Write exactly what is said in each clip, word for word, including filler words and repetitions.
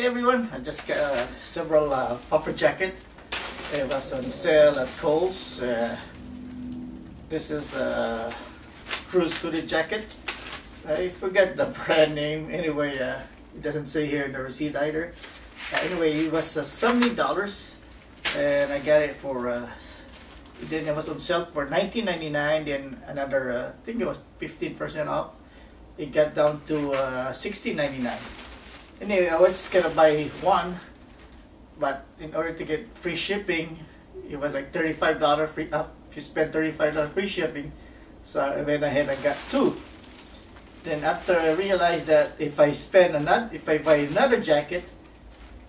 Hey everyone, I just got uh, several uh, puffer jacket. It was on sale at Kohl's. Uh, this is a cruise hooded jacket. I forget the brand name. Anyway, uh, it doesn't say here in the receipt either. Uh, anyway, it was uh, seventy dollars, and I got it for. Uh, then it was on sale for nineteen ninety-nine. Then another, uh, I think it was fifteen percent off. It got down to uh, sixteen ninety-nine. Anyway, I was gonna buy one, but in order to get free shipping, it was like thirty-five dollars free up. You spent thirty-five dollars free shipping, so I went ahead and got two. Then after I realized that if I spend another, if I buy another jacket,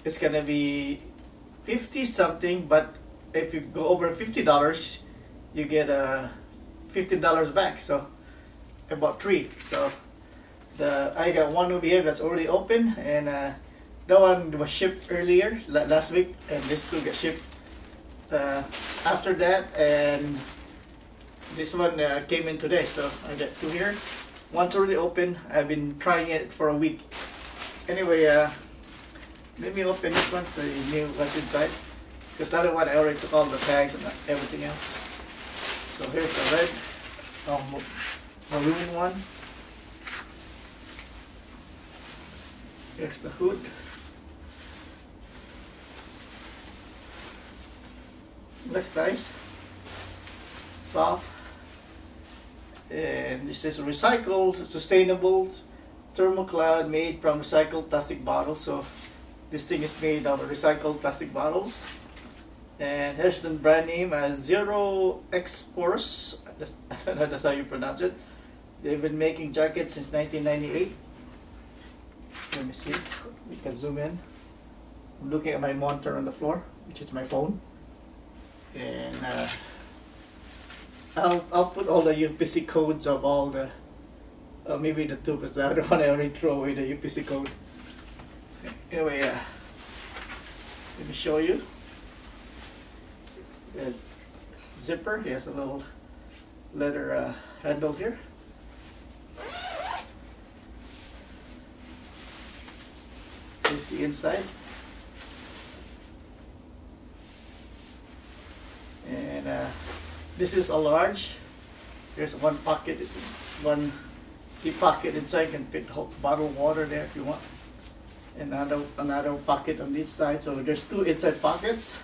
it's gonna be fifty something. But if you go over fifty dollars, you get a uh, fifteen dollars back. So I bought three. So. The, I got one over here that's already open, and uh, that one was shipped earlier last week, and this two got shipped uh, after that, and this one uh, came in today, so I got two here. One's already open. I've been trying it for a week. Anyway, uh, let me open this one so you knew what's inside, because the other one I already took all the tags and everything else. So here's the red, um, maroon one. Here's the hood. Looks nice. Soft. And this is recycled, sustainable thermocloud made from recycled plastic bottles. So this thing is made out of recycled plastic bottles. And here's the brand name as Zeroxposur. I don't know that's how you pronounce it. They've been making jackets since nineteen ninety-eight. Let me see, we can zoom in. I'm looking at my monitor on the floor, which is my phone. And uh, I'll, I'll put all the U P C codes of all the, uh, maybe the two, because the other one I already threw away the U P C code. Anyway, uh, let me show you. The zipper, he has a little leather uh, handle here. Here's the inside, and uh, this is a large. There's one pocket, one deep pocket inside. You can fit whole bottle of water there if you want. Another another pocket on each side. So there's two inside pockets.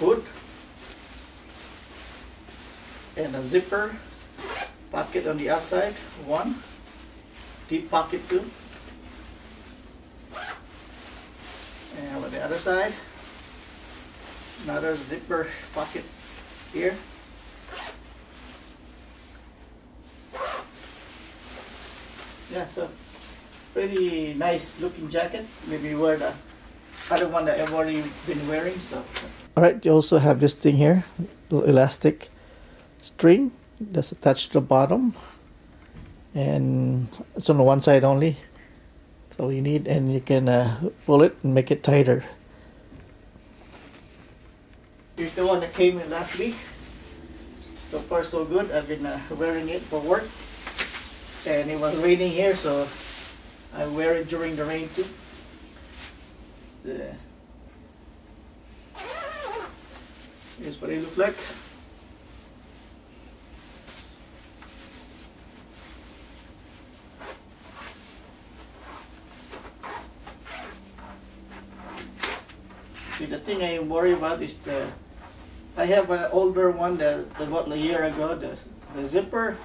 Hood and a zipper pocket on the outside. One deep pocket two. And with the other side, another zipper pocket here. Yeah, so pretty nice looking jacket. Maybe wear the other one that I've already been wearing. So, all right, you also have this thing here, little elastic string that's attached to the bottom, and it's on the one side only. So you need, and you can uh, pull it and make it tighter. Here's the one that came in last week. So far so good. I've been uh, wearing it for work, and it was raining here, so I wear it during the rain too. Yeah. Here's what it looks like. See, the thing I worry about is the, I have an older one that, that what a year ago, the, the zipper,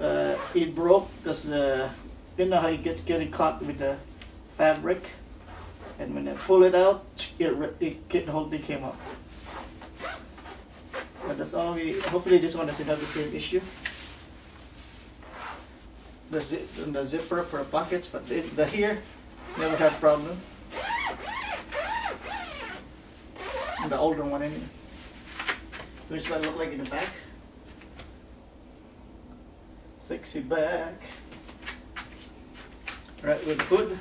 uh, it broke because the, you know how it gets getting caught with the fabric, and when I pull it out, it, it, it the whole thing came out. But that's all we, hopefully this one doesn't have the same issue. The, zip, the zipper for pockets, but the, the here, never had problem. The older one anyway. Here's what it looks like in the back. Sexy back. Right with the hood.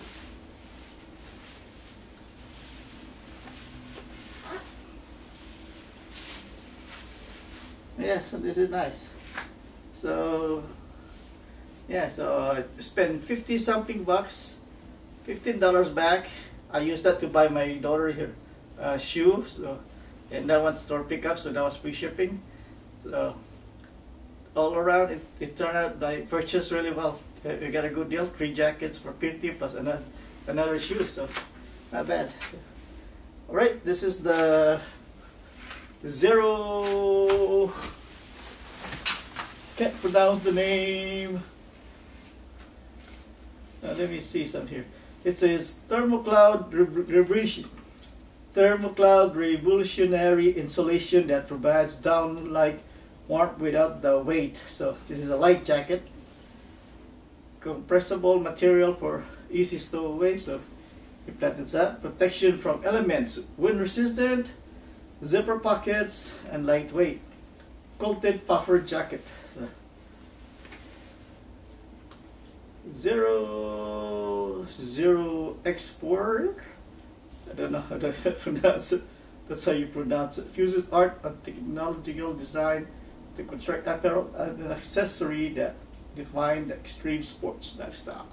Yes, yeah, so this is nice. So yeah, so I spent fifty something bucks fifteen dollars back. I used that to buy my daughter her uh, shoes, so, and that one store pickup, so that was free shipping. So, all around, it, it turned out I purchased really well. We got a good deal, three jackets for fifty plus another, another shoe, so not bad. All right, this is the Zero. Can't pronounce the name. Now, let me see some here. It says thermocloud revolution, thermocloud revolutionary insulation that provides down-like warmth without the weight. So this is a light jacket, compressible material for easy stowaway. So it flattens up, protection from elements, wind-resistant, zipper pockets, and lightweight. Quilted puffer jacket. Zero zero Zeroxposur. I don't know how to pronounce it. That's how you pronounce it. Fuses art and technological design to construct apparel and an accessory that define the extreme sports lifestyle.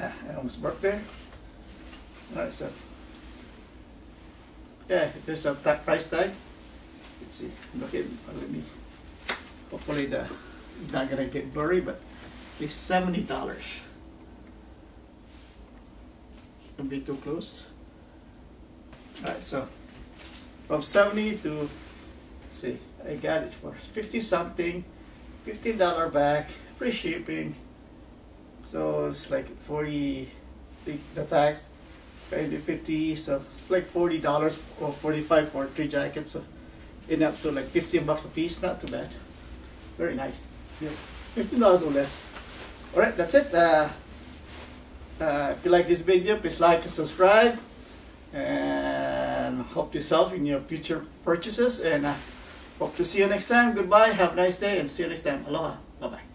Ah, I almost burped there. Alright, so yeah, there's a tag, price tag. Let's see. Okay, let me. Hopefully the. It's not gonna get blurry, but it's seventy dollars. Don't be too close. Alright, so from seventy to see, I got it for fifty something, fifteen dollar back, free shipping. So it's like forty the tax, fifty, so it's like forty dollars or forty-five for three jackets, so enough to like fifteen bucks a piece, not too bad. Very nice. Yeah. fifteen dollars or less. Alright, that's it. Uh, uh, if you like this video, please like and subscribe, and hope to yourself in your future purchases, and uh, hope to see you next time. Goodbye, have a nice day, and see you next time. Aloha, bye bye.